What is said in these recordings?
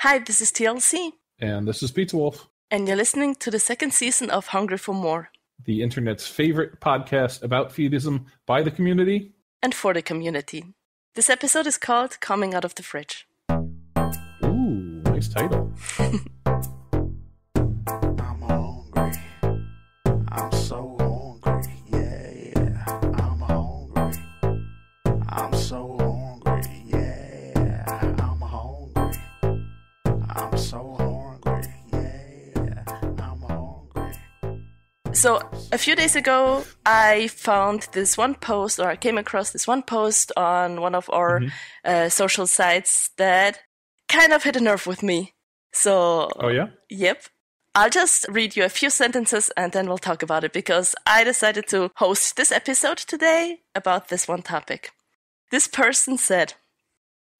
Hi, this is TLC. And this is Pizza Wolf. And you're listening to the second season of Hungry for More, the internet's favorite podcast about feedism by the community and for the community. This episode is called Coming Out of the Fridge. Ooh, nice title. I'm hungry. I'm so hungry. Yeah, yeah. I'm hungry. I'm so hungry. Yeah. I'm hungry. I'm so hungry. Yeah. I'm hungry. So a few days ago, I found this one post, or I came across this one post on one of our social sites that kind of hit a nerve with me. So, oh yeah? Yep. I'll just read you a few sentences and then we'll talk about it, because I decided to host this episode today about this one topic. This person said,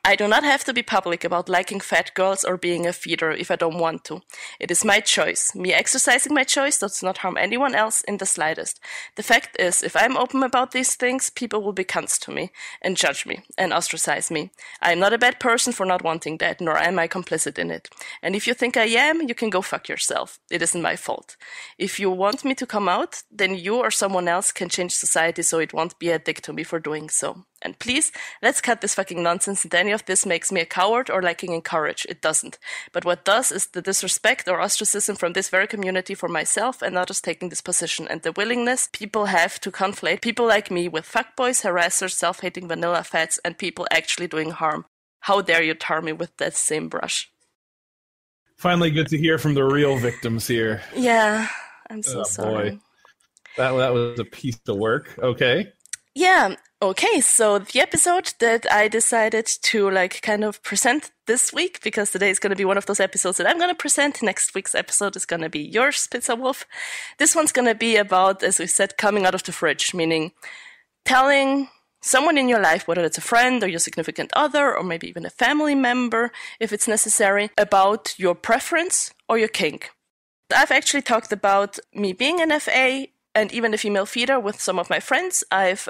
"I do not have to be public about liking fat girls or being a feeder if I don't want to. It is my choice. Me exercising my choice does not harm anyone else in the slightest. The fact is, if I'm open about these things, people will be cunts to me and judge me and ostracize me. I am not a bad person for not wanting that, nor am I complicit in it. And if you think I am, you can go fuck yourself. It isn't my fault. If you want me to come out, then you or someone else can change society so it won't be a dick to me for doing so. And please, let's cut this fucking nonsense that any of this makes me a coward or lacking in courage. It doesn't. But what does is the disrespect or ostracism from this very community for myself and others taking this position, and the willingness people have to conflate people like me with fuckboys, harassers, self-hating vanilla fats, and people actually doing harm. How dare you tar me with that same brush?" Finally good to hear from the real victims here. Yeah, I'm so sorry. Boy. That was a piece of work. Okay. Yeah. Okay, so the episode that I decided to present this week, because today is going to be one of those episodes that I'm going to present. Next week's episode is going to be yours, Pizza Wolf. This one's going to be about, as we said, coming out of the fridge, meaning telling someone in your life, whether it's a friend or your significant other or maybe even a family member, if it's necessary, about your preference or your kink. I've actually talked about me being an FA and even a female feeder with some of my friends. I've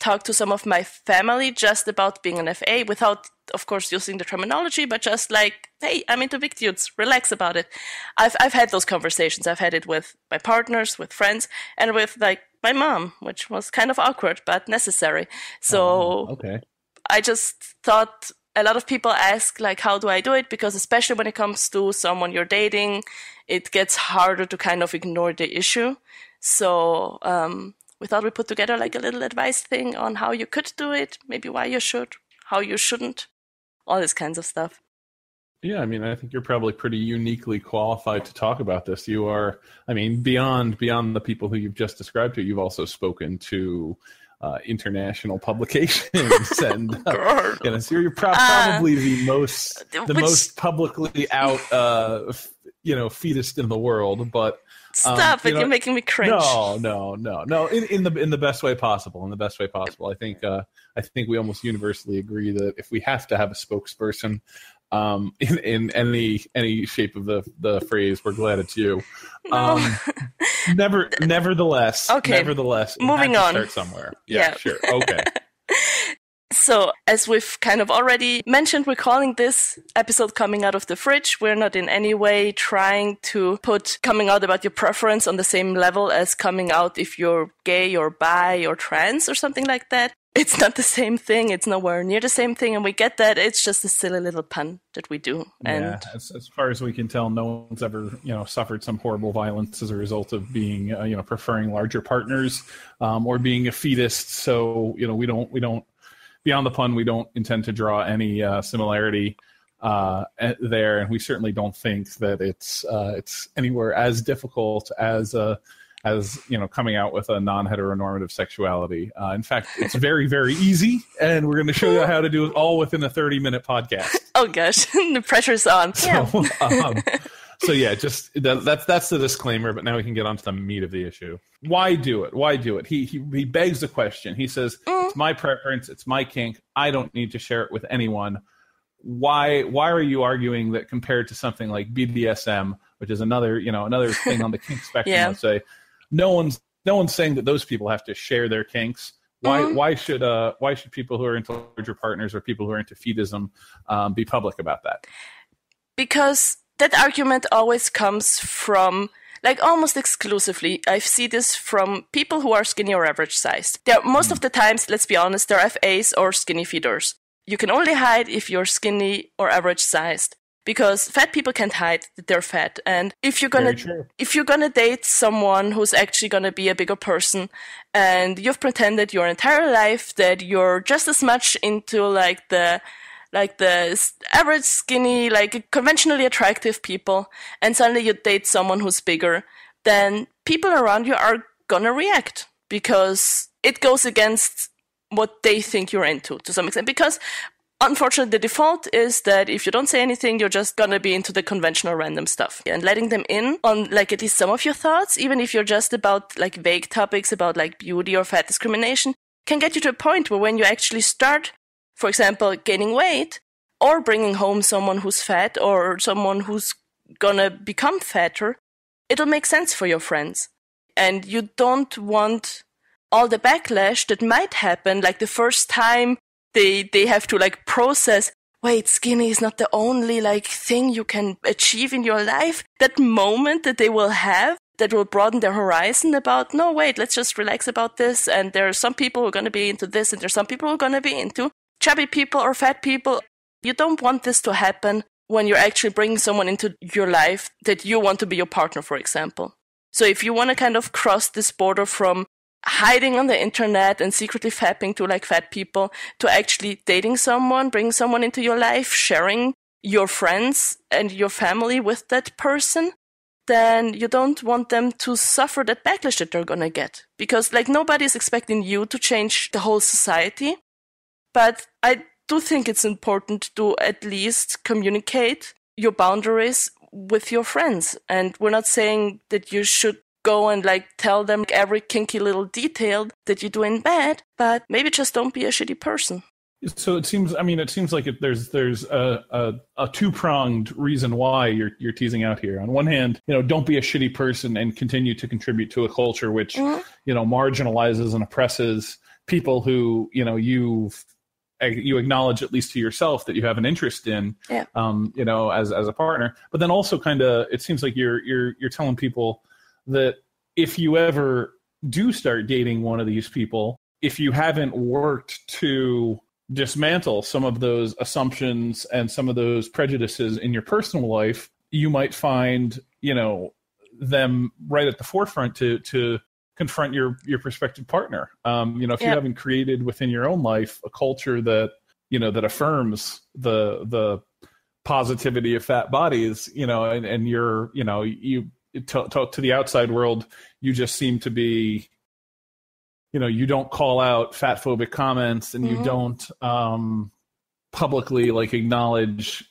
talked to some of my family just about being an FA without, of course, using the terminology, but just like, hey, I'm into big dudes, relax about it. I've had those conversations. I've had it with my partners, with friends, and with my mom, which was kind of awkward, but necessary. So okay. I just thought a lot of people ask, how do I do it? Because especially when it comes to someone you're dating, it gets harder to kind of ignore the issue. So, we thought we put together a little advice thing on how you could do it, maybe why you should, how you shouldn't, all this kinds of stuff. Yeah, I mean, I think you're probably pretty uniquely qualified to talk about this. You are, I mean, beyond the people who you've just described to, you've also spoken to international publications, and you're probably the most publicly out, fetus in the world, but. Stop! You're making me cringe. No. In the best way possible. I think I think we almost universally agree that if we have to have a spokesperson, in any shape of the phrase, we're glad it's you. No. Nevertheless. Okay. Nevertheless, moving on. Start somewhere. Yeah. Sure. Okay. So, as we've kind of already mentioned, we're calling this episode Coming Out of the Fridge. We're not in any way trying to put coming out about your preference on the same level as coming out if you're gay or bi or trans or something like that. It's not the same thing. It's nowhere near the same thing. And we get that. It's just a silly little pun that we do. And yeah, as far as we can tell, no one's ever, suffered some horrible violence as a result of being, preferring larger partners, or being a fetus. So, we don't. Beyond the pun, we don't intend to draw any similarity there, and we certainly don't think that it's anywhere as difficult as coming out with a non-heteronormative sexuality. In fact, it's very, very easy, and we're going to show you how to do it all within a 30-minute podcast. Oh gosh, the pressure's on. So, yeah. That's the disclaimer, but now we can get on to the meat of the issue. Why do it? He begs the question. He says, it's my preference, it's my kink, I don't need to share it with anyone. Why are you arguing that compared to something like BDSM, which is another thing on the kink spectrum, yeah. Let's say, no one's saying that those people have to share their kinks. Why should people who are into larger partners or people who are into feedism be public about that? because that argument always comes from, like, almost exclusively, I see this from people who are skinny or average sized. They're most of the times, let's be honest, they're FAs or skinny feeders. You can only hide if you're skinny or average sized, because fat people can't hide that they're fat. And if you're gonna date someone who's actually gonna be a bigger person, and you've pretended your entire life that you're just as much into like the average skinny, like conventionally attractive people, and suddenly you date someone who's bigger, then people around you are gonna react, because it goes against what they think you're into to some extent, because unfortunately, the default is that if you don't say anything, you're just going to be into the conventional random stuff. And letting them in on, like, at least some of your thoughts, even if you're just about, like, vague topics about, like, beauty or fat discrimination, can get you to a point where when you actually start, for example, gaining weight or bringing home someone who's fat or someone who's going to become fatter, it'll make sense for your friends. And you don't want all the backlash that might happen, like, the first time they have to, like, process, wait, skinny is not the only, like, thing you can achieve in your life. That moment that they will have that will broaden their horizon about, no, wait, let's just relax about this. And there are some people who are going to be into this, and there are some people who are going to be into chubby people or fat people. You don't want this to happen when you're actually bringing someone into your life that you want to be your partner, for example. So if you want to kind of cross this border from hiding on the internet and secretly fapping to, like, fat people, to actually dating someone, bringing someone into your life, sharing your friends and your family with that person, then you don't want them to suffer that backlash that they're gonna get. Because, like, nobody's expecting you to change the whole society. But I do think it's important to at least communicate your boundaries with your friends. And we're not saying that you should go and, like, tell them every kinky little detail that you do in bed, but maybe just don't be a shitty person. So it seems, I mean, it seems like there's a two-pronged reason why you're teasing out here. On one hand, you know, don't be a shitty person and continue to contribute to a culture which, you know, marginalizes and oppresses people who, you know, you acknowledge, at least to yourself, that you have an interest in, you know, as a partner. But then also kind of, it seems like you're telling people that if you ever do start dating one of these people, if you haven't worked to dismantle some of those assumptions and some of those prejudices in your personal life, you might find, you know, them right at the forefront to confront your prospective partner. You know, if you haven't created within your own life a culture that, you know, that affirms the positivity of fat bodies, you know, and you're, you know, you to the outside world, you just seem to be, you know, you don't call out fatphobic comments, and you don't publicly, like, acknowledge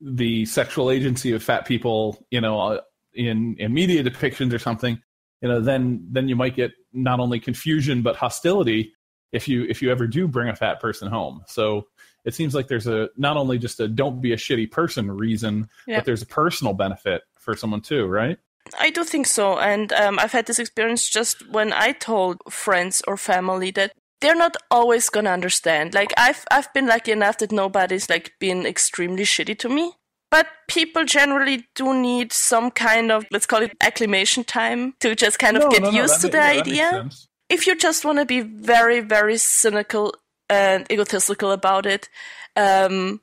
the sexual agency of fat people, you know, in media depictions or something, you know, then you might get not only confusion but hostility if you ever do bring a fat person home. So it seems like there's a not only just a don't be a shitty person reason, but there's a personal benefit for someone too, right? I do think so. And I've had this experience just when I told friends or family that they're not always going to understand. Like, I've been lucky enough that nobody's, like, been extremely shitty to me. But people generally do need some kind of, let's call it, acclimation time to just kind of get used to the idea. If you just want to be very, very cynical and egotistical about it, to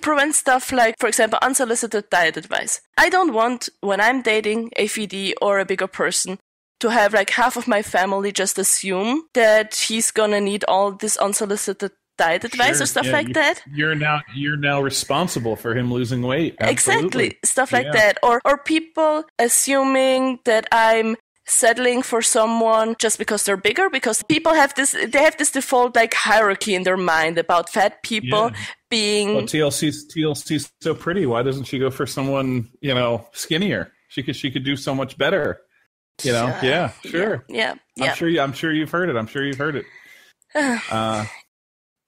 prevent stuff like, for example, unsolicited diet advice. I don't want, when I'm dating a Feedee or a bigger person, to have, like, half of my family just assume that he's gonna need all this unsolicited diet advice or stuff like that. You're now responsible for him losing weight. Absolutely. Exactly, stuff like that. Or people assuming that I'm settling for someone just because they're bigger, because people have this default, like, hierarchy in their mind about fat people being, well, TLC's so pretty, why doesn't she go for someone, you know, skinnier? She could do so much better, you know. I'm sure you've heard it.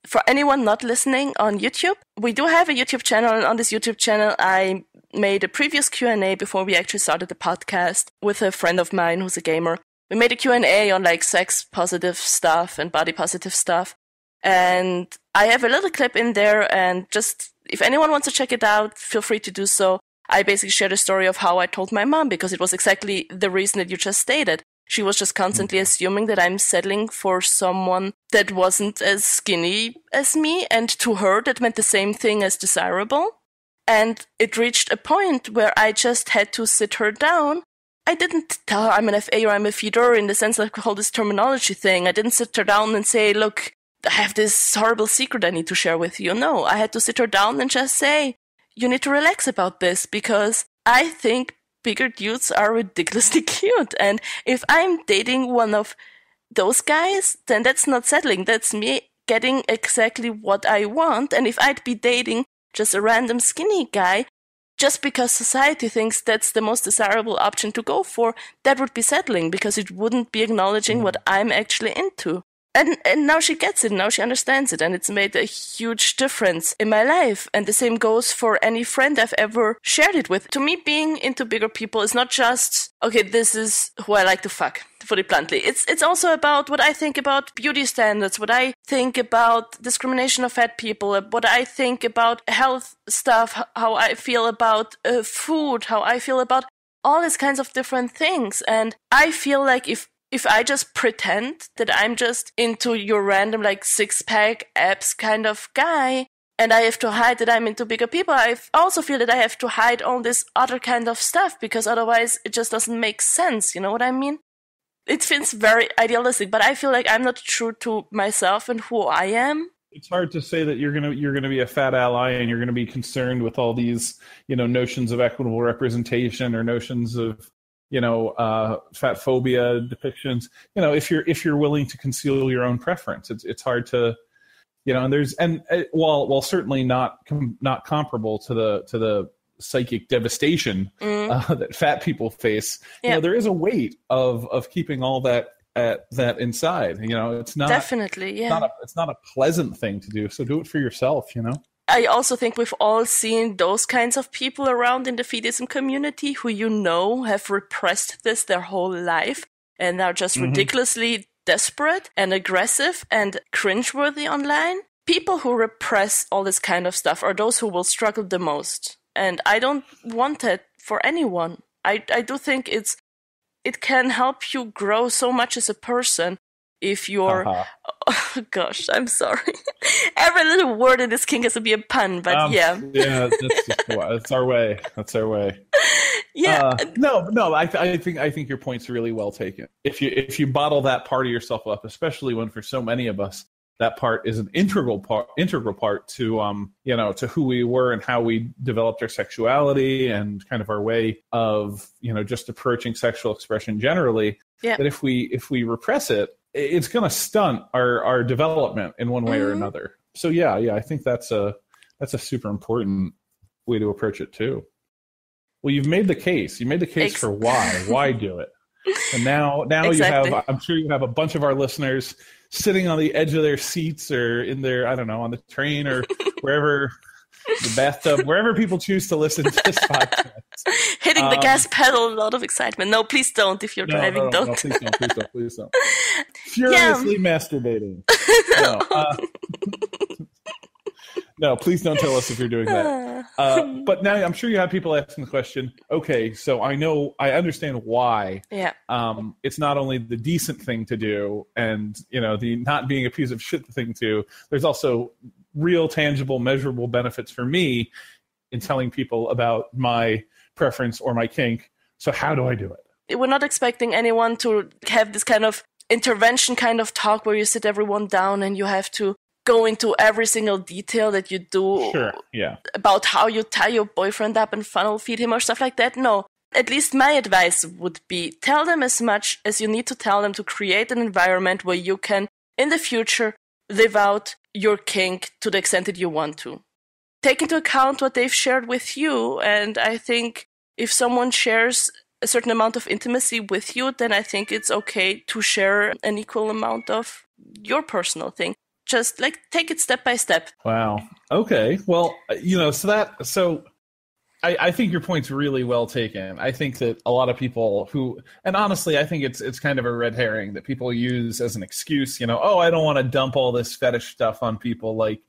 For anyone not listening on YouTube, we do have a YouTube channel, and on this YouTube channel I made a previous Q&A before we actually started the podcast with a friend of mine who's a gamer. We made a Q&A on, like, sex positive stuff and body positive stuff. And I have a little clip in there and just if anyone wants to check it out, feel free to do so. I basically shared a story of how I told my mom, because it was exactly the reason that you just stated. She was just constantly assuming that I'm settling for someone that wasn't as skinny as me. And to her, that meant the same thing as desirable. And it reached a point where I just had to sit her down. I didn't tell her I'm an FA or I'm a feeder in the sense that I call this terminology thing. I didn't sit her down and say, look, I have this horrible secret I need to share with you. No, I had to sit her down and just say, you need to relax about this because I think bigger dudes are ridiculously cute. And if I'm dating one of those guys, then that's not settling. That's me getting exactly what I want. And if I'd be dating just a random skinny guy, just because society thinks that's the most desirable option to go for, that would be settling because it wouldn't be acknowledging what I'm actually into. And now she gets it, now she understands it, and it's made a huge difference in my life. And the same goes for any friend I've ever shared it with. To me, being into bigger people is not just, okay, this is who I like to fuck, to put it bluntly. It's also about what I think about beauty standards, what I think about discrimination of fat people, what I think about health stuff, how I feel about food, how I feel about all these kinds of different things. And I feel like if I just pretend that I'm just into your random like six-pack abs kind of guy and I have to hide that I'm into bigger people, I also feel that I have to hide all this other kind of stuff because otherwise it just doesn't make sense. You know what I mean? It feels very idealistic, but I feel like I'm not true to myself and who I am. It's hard to say that you're gonna be a fat ally and you're gonna be concerned with all these, you know, notions of equitable representation or notions of, you know, fat phobia depictions, you know, if you're willing to conceal your own preference. It's hard to, you know, and while certainly not comparable to the psychic devastation that fat people face, yeah, you know, there is a weight of keeping all that inside, you know. It's not definitely, yeah, it's not a pleasant thing to do. So do it for yourself, you know. I also think we've all seen those kinds of people around in the feedism community who, you know, have repressed this their whole life and are just ridiculously desperate and aggressive and cringeworthy online. People who repress all this kind of stuff are those who will struggle the most. And I don't want that for anyone. I do think it can help you grow so much as a person. If you're, oh gosh, I'm sorry. Every little word in this king has to be a pun, but yeah. Yeah, that's our way. That's our way. Yeah. I think your point's really well taken. If you bottle that part of yourself up, especially when for so many of us, that part is an integral part to, you know, to who we were and how we developed our sexuality and kind of our way of, you know, just approaching sexual expression generally. Yeah. That if we repress it, it's going to stunt our development in one way or another. So yeah, I think that's a super important way to approach it too. Well, you've made the case. You made the case for why do it. And now exactly. You have, I'm sure you have a bunch of our listeners sitting on the edge of their seats or in their, I don't know, on the train or wherever, the bathtub, wherever people choose to listen to this podcast. Hitting the gas pedal, a lot of excitement. No, please don't if you're driving. Don't. No, please don't. Furiously masturbating. No. No, please don't tell us if you're doing that. But now I'm sure you have people asking the question, okay, so I understand why. Yeah. It's not only the decent thing to do and, you know, the not being a piece of shit thing to, there's also real, tangible, measurable benefits for me in telling people about my preference or my kink. So how do I do it? We're not expecting anyone to have this kind of intervention kind of talk where you sit everyone down and you have to go into every single detail that you do about how you tie your boyfriend up and funnel feed him or stuff like that. No, at least my advice would be tell them as much as you need to tell them to create an environment where you can, in the future, live out your kink to the extent that you want to. Take into account what they've shared with you. And I think if someone shares a certain amount of intimacy with you, then I think it's okay to share an equal amount of your personal thing. Just like take it step by step. Wow. Okay. Well, you know, so I think your point's really well taken. I think that a lot of people and honestly, I think it's kind of a red herring that people use as an excuse, you know, oh, I don't want to dump all this fetish stuff on people. Like,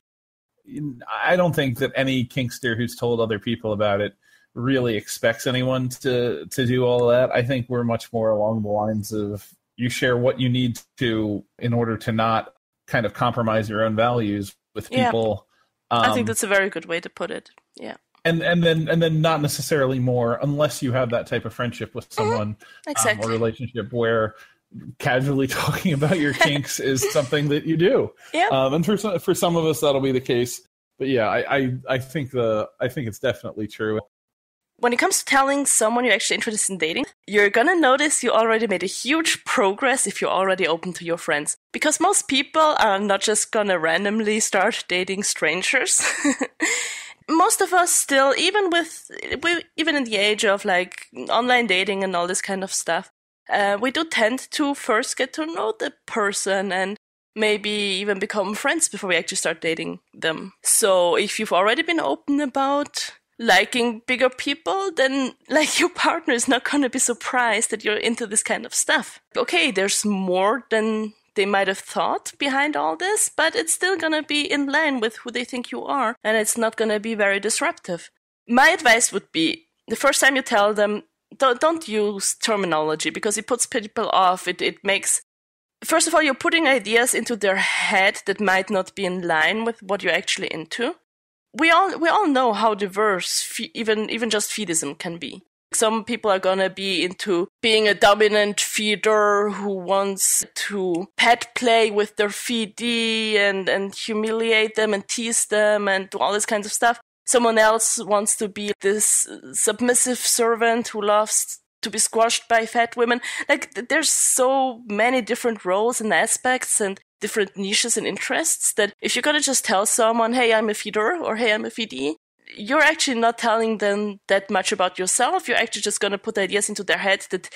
I don't think that any kinkster who's told other people about it really expects anyone to do all that. I think we're much more along the lines of you share what you need to in order to not kind of compromise your own values with people. I think that's a very good way to put it. Yeah. And then not necessarily more, unless you have that type of friendship with someone or relationship where casually talking about your kinks is something that you do. Yeah. And for some of us, that'll be the case. But yeah, I think it's definitely true. When it comes to telling someone you're actually interested in dating, you're going to notice you already made a huge progress if you're already open to your friends. Because most people are not just going to randomly start dating strangers. Most of us still, even in the age of like online dating and all this kind of stuff, we do tend to first get to know the person and maybe even become friends before we actually start dating them. So if you've already been open about liking bigger people, then like your partner is not going to be surprised that you're into this kind of stuff. Okay, there's more than they might have thought behind all this, but it's still going to be in line with who they think you are, and it's not going to be very disruptive. My advice would be, the first time you tell them, don't use terminology, because it puts people off. It makes, first of all, you're putting ideas into their head that might not be in line with what you're actually into. We all know how diverse even just feedism can be. Some people are going to be into being a dominant feeder who wants to pet play with their feedee and humiliate them and tease them and do all this kinds of stuff. Someone else wants to be this submissive servant who loves to be squashed by fat women. Like, there's so many different roles and aspects and different niches and interests that if you're going to just tell someone, hey, I'm a feeder or hey, I'm a feedee, you're actually not telling them that much about yourself. You're actually just going to put ideas into their head that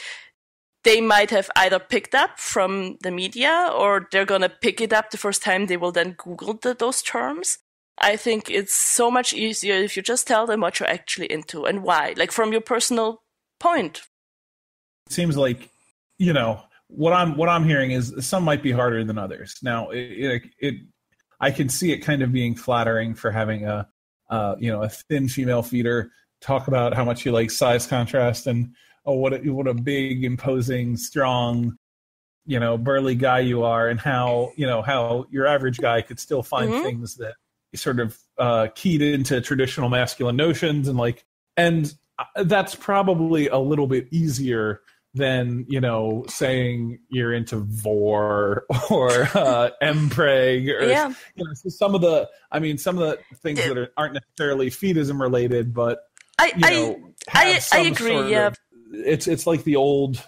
they might have either picked up from the media or they're going to pick it up the first time they will then Google those terms. I think it's so much easier if you just tell them what you're actually into and why, like from your personal point. It seems like, you know, what I'm hearing is some might be harder than others. Now, I can see it kind of being flattering for having a thin female feeder talk about how much you like size contrast and, oh, what a big, imposing, strong, you know, burly guy you are, and how your average guy could still find things that sort of keyed into traditional masculine notions and that's probably a little bit easier than, you know, saying you're into vor or mpreg or so some of the things that aren't necessarily feedism related, but I agree. It's like the old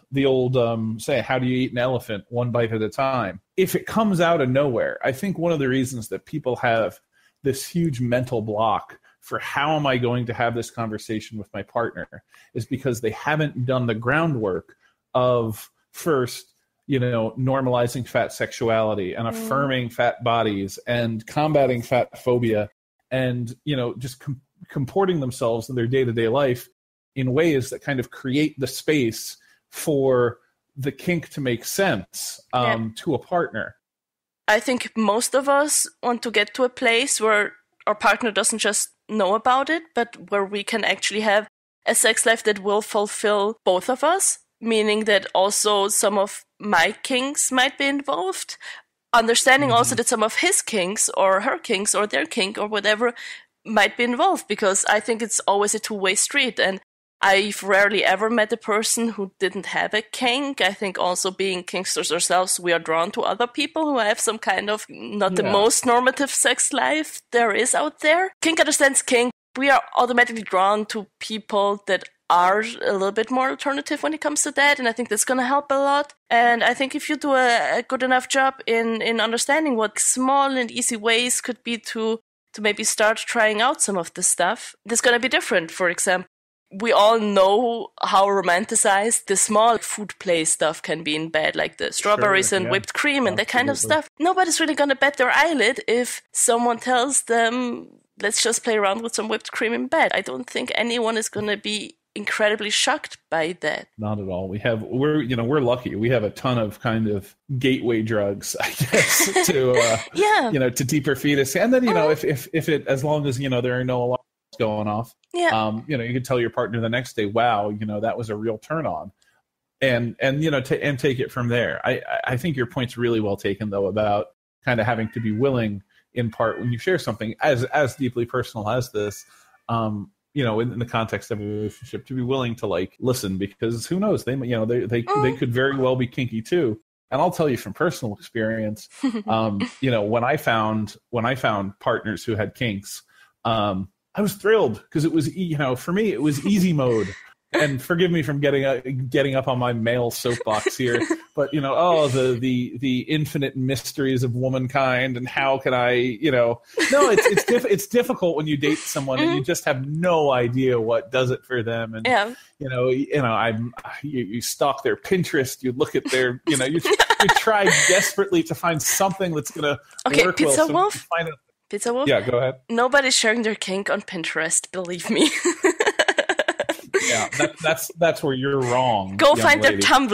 say, how do you eat an elephant? One bite at a time. If it comes out of nowhere, I think one of the reasons that people have this huge mental block for how am I going to have this conversation with my partner is because they haven't done the groundwork of first, you know, normalizing fat sexuality and affirming fat bodies and combating fat phobia and, you know, just comporting themselves in their day-to-day life in ways that kind of create the space for the kink to make sense to a partner. I think most of us want to get to a place where our partner doesn't just know about it, but where we can actually have a sex life that will fulfill both of us, meaning that also some of my kinks might be involved, understanding also that some of his kinks or her kinks or their kink or whatever might be involved, because I think it's always a two-way street. And I've rarely ever met a person who didn't have a kink. I think also being kinksters ourselves, we are drawn to other people who have some kind of not the most normative sex life there is out there. Kink understands kink. We are automatically drawn to people that are a little bit more alternative when it comes to that. And I think that's going to help a lot. And I think if you do a good enough job in understanding what small and easy ways could be to maybe start trying out some of the stuff, that's going to be different. For example, we all know how romanticized the small food play stuff can be in bed, like the strawberries and whipped cream and that kind of stuff. Nobody's really going to bat their eyelid if someone tells them, let's just play around with some whipped cream in bed. I don't think anyone is going to be incredibly shocked by that. Not at all. We're lucky. We have a ton of kind of gateway drugs, I guess, to to deeper feedism. And then if it as long as there are no alarms going off, you could tell your partner the next day, wow, that was a real turn on, and take it from there. I think your point's really well taken though about kind of having to be willing in part when you share something as deeply personal as this. In the context of a relationship, to be willing to listen, because who knows, they could very well be kinky too. And I'll tell you from personal experience, when I found partners who had kinks, I was thrilled, because it was, for me, it was easy mode. And forgive me from getting up on my male soapbox here, but the infinite mysteries of womankind, and how can I, it's difficult when you date someone and you just have no idea what does it for them, and you stalk their Pinterest, you look at their, you try desperately to find something that's gonna work. Pizza Wolf. Pizza Wolf. Yeah, go ahead. Nobody's sharing their kink on Pinterest, believe me. Yeah, that's where you're wrong. Go find their Tumblr.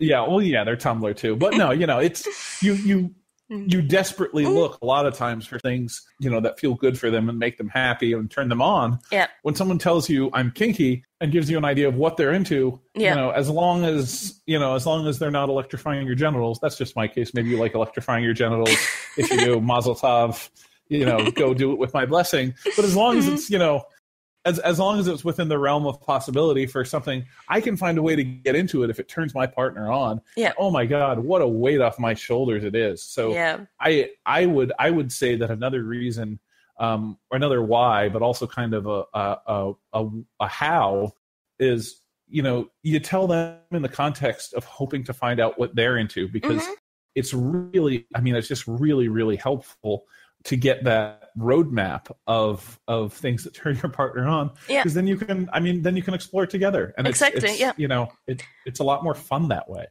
Their Tumblr too. But no, it's you desperately look a lot of times for things, that feel good for them and make them happy and turn them on. Yeah. When someone tells you I'm kinky and gives you an idea of what they're into, as long as they're not electrifying your genitals, that's just my case. Maybe you like electrifying your genitals. If you do, Mazel Tov, go do it with my blessing. But as long as it's, as long as it's within the realm of possibility for something, I can find a way to get into it if it turns my partner on. Yeah. Oh my God, what a weight off my shoulders it is. So I would say that another reason, or another why, but also kind of a how, is you tell them in the context of hoping to find out what they're into, because it's really, it's just really, really helpful to get that roadmap of things that turn your partner on, because then you can, then you can explore together, and it's a lot more fun that way.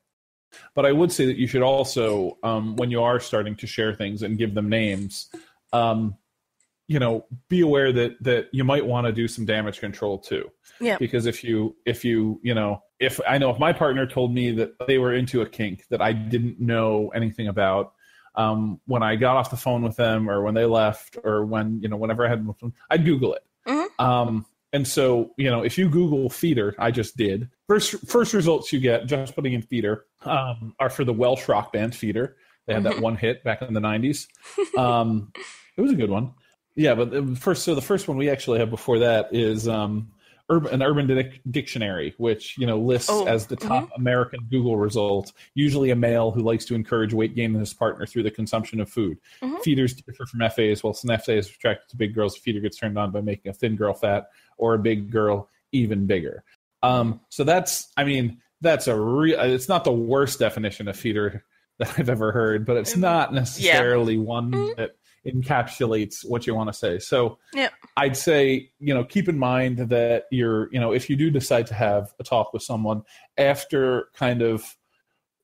But I would say that you should also, when you are starting to share things and give them names, be aware that you might want to do some damage control too. Yeah. Because if my partner told me that they were into a kink that I didn't know anything about, when I got off the phone with them, or when they left, or when, whenever I had them, I'd Google it. Mm-hmm. And so, if you Google feeder, I just did, first results you get, just putting in feeder, are for the Welsh rock band Feeder. They had that one hit back in the 90s. It was a good one. Yeah. But the first one we actually have before that is, an Urban Dictionary, which lists as the top American Google result, usually a male who likes to encourage weight gain in his partner through the consumption of food. Feeders differ from FAs. Whilst an FA is attracted to big girls, a feeder gets turned on by making a thin girl fat or a big girl even bigger. So that's a real. It's not the worst definition of feeder that I've ever heard, but it's not necessarily one that encapsulates what you want to say. So I'd say, keep in mind that you're, if you do decide to have a talk with someone, after kind of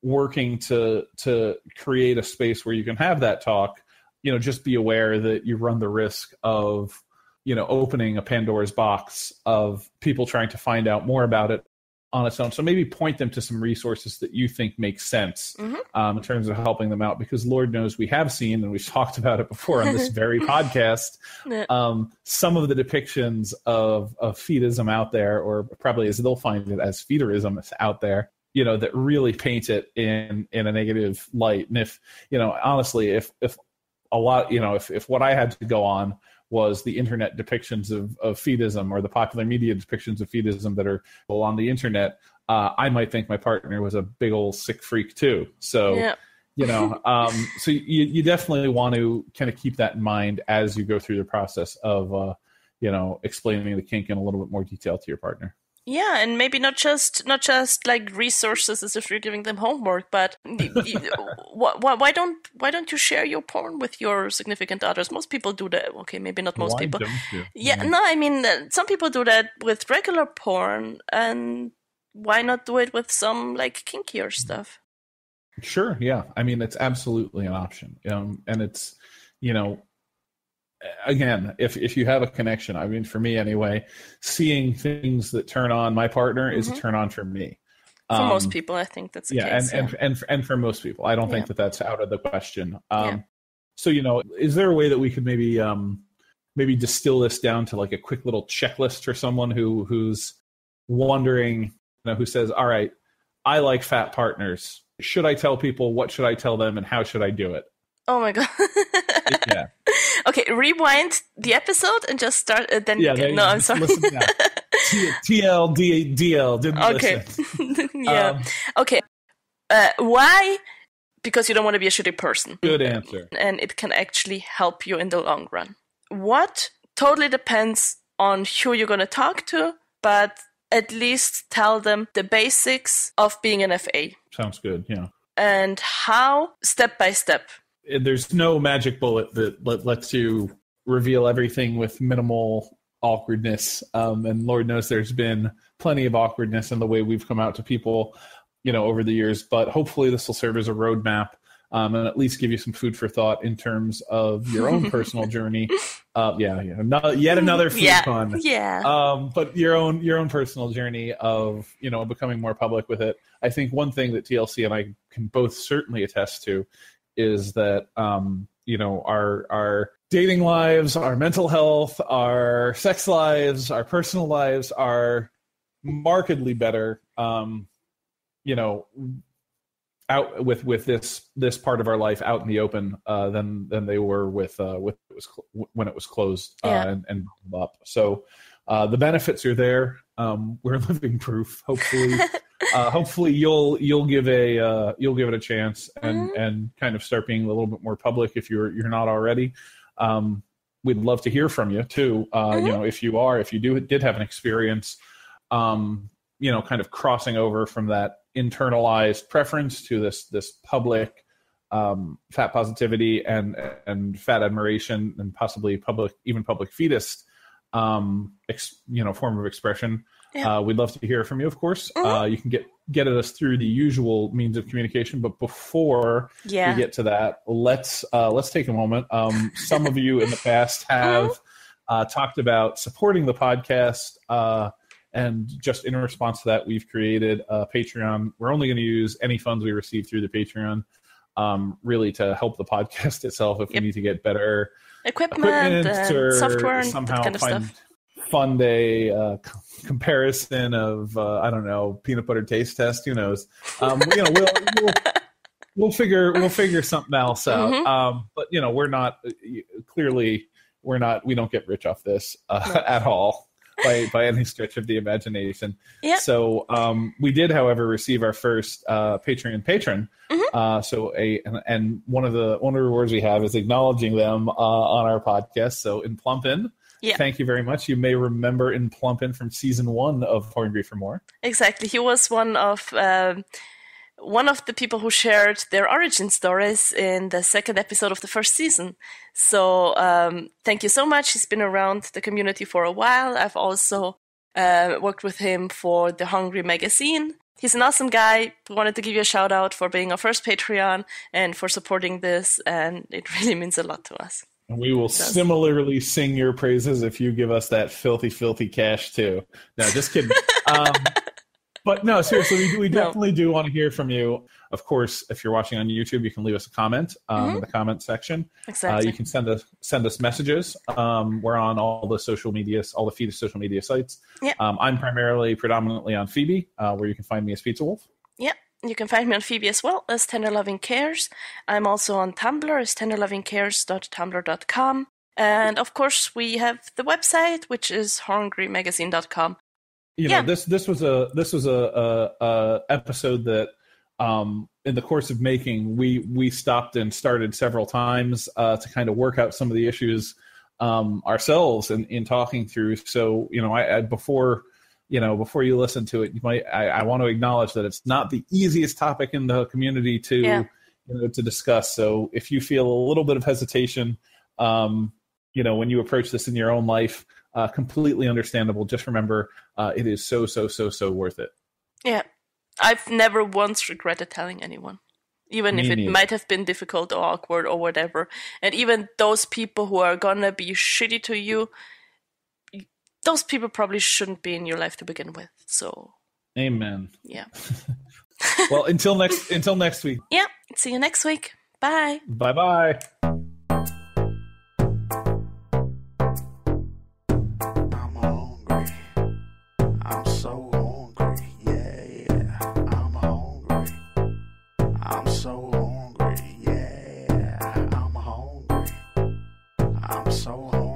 working to create a space where you can have that talk, just be aware that you run the risk of, opening a Pandora's box of people trying to find out more about it on its own. So maybe point them to some resources that you think make sense in terms of helping them out, because Lord knows we have seen, and we've talked about it before on this very podcast, some of the depictions of feedism out there, or probably as they'll find it as feederism out there, that really paint it in a negative light. And if, honestly, if a lot, if what I had to go on was the internet depictions of feedism, or the popular media depictions of feedism that are on the internet, I might think my partner was a big old sick freak too. So, so you definitely want to kind of keep that in mind as you go through the process of, explaining the kink in a little bit more detail to your partner. Yeah, and maybe not just like resources as if you're giving them homework, but why don't you share your porn with your significant others? Most people do that. Okay, maybe not most people. Some people do that with regular porn, and why not do it with some like kinkier stuff? Sure, yeah. It's absolutely an option, and it's again, if you have a connection, I mean, for me anyway, seeing things that turn on my partner is a turn on for me. For most people, I think that's the case. And for most people, I don't think that's out of the question. So, you know, is there a way that we could maybe maybe distill this down to like a quick little checklist for someone who's wondering, you know, who says, all right, I like fat partners. Should I tell people? What should I tell them? And how should I do it? Oh my God. Yeah. Okay, rewind the episode and just start. Then no, I'm sorry. Listen now. TLDL. Didn't listen. Okay. Why? Because you don't want to be a shitty person. Good answer. And it can actually help you in the long run. What? Totally depends on who you're going to talk to, but at least tell them the basics of being an FA. Sounds good, yeah. And how, step by step. There's no magic bullet that lets you reveal everything with minimal awkwardness. And Lord knows there's been plenty of awkwardness in the way we've come out to people, you know, over the years. But hopefully this will serve as a roadmap and at least give you some food for thought in terms of your own personal journey. Yet another food pun. Yeah. But your own personal journey of, you know, becoming more public with it. I think one thing that TLC and I can both certainly attest to is that, you know, our dating lives, our mental health, our sex lives, our personal lives are markedly better, you know, out with this part of our life out in the open than they were when it was closed and bottled up. So the benefits are there. We're living proof. Hopefully, hopefully you'll give it a chance and kind of start being a little bit more public if you're not already. We'd love to hear from you too. You know, if you did have an experience, you know, kind of crossing over from that internalized preference to this public fat positivity and fat admiration and possibly public fetus you know, form of expression. We'd love to hear from you, of course. You can get at us through the usual means of communication, but before we get to that, let's take a moment. Some of you in the past have talked about supporting the podcast, and just in response to that, we've created a Patreon. We're only going to use any funds we receive through the Patreon, really to help the podcast itself. If we need to get better equipment or software, somehow kind of fund a comparison of I don't know, peanut butter taste test. Who knows? You know, we'll figure something else out. But you know, we're not. We don't get rich off this at all. By any stretch of the imagination. So we did, however, receive our first Patreon patron. So one of the rewards we have is acknowledging them on our podcast. So in Plumpin', thank you very much. You may remember in Plumpin' from season 1 of Horngry for More. Exactly, he was one of the people who shared their origin stories in the second episode of the first season. So thank you so much. He's been around the community for a while. I've also worked with him for the Hungry magazine. He's an awesome guy. Wanted to give you a shout out for being our first Patreon and for supporting this. And it really means a lot to us. And we will similarly sing your praises if you give us that filthy, filthy cash too. No, just kidding. But no, seriously, we definitely do want to hear from you. Of course, if you're watching on YouTube, you can leave us a comment in the comment section. Exactly. You can send us messages. We're on all the Feedee social media sites. Yep. I'm predominantly on Feabie, where you can find me as Pizza Wolf. Yep. You can find me on Feedee as well as Tender Loving Cares. I'm also on Tumblr as tenderlovingcares.tumblr.com. And of course, we have the website, which is hungrymagazine.com. You know, this was a episode that in the course of making, we stopped and started several times to kind of work out some of the issues ourselves and in talking through. So, you know, before you listen to it, I want to acknowledge that it's not the easiest topic in the community to you know, to discuss. So if you feel a little bit of hesitation, you know, when you approach this in your own life, completely understandable. Just remember, it is so, so, so, so worth it. Yeah. I've never once regretted telling anyone. even if it might have been difficult or awkward or whatever. And even those people who are gonna be shitty to you, those people probably shouldn't be in your life to begin with. So, amen. Yeah. Well, until next week. Yeah. See you next week. Bye. Bye-bye. I'm hungry. I'm so hungry. Yeah, yeah. I'm hungry. I'm so hungry. Yeah. I'm hungry. I'm so hungry.